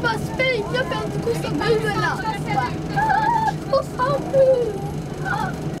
Eu penso que o seu beijo é lá.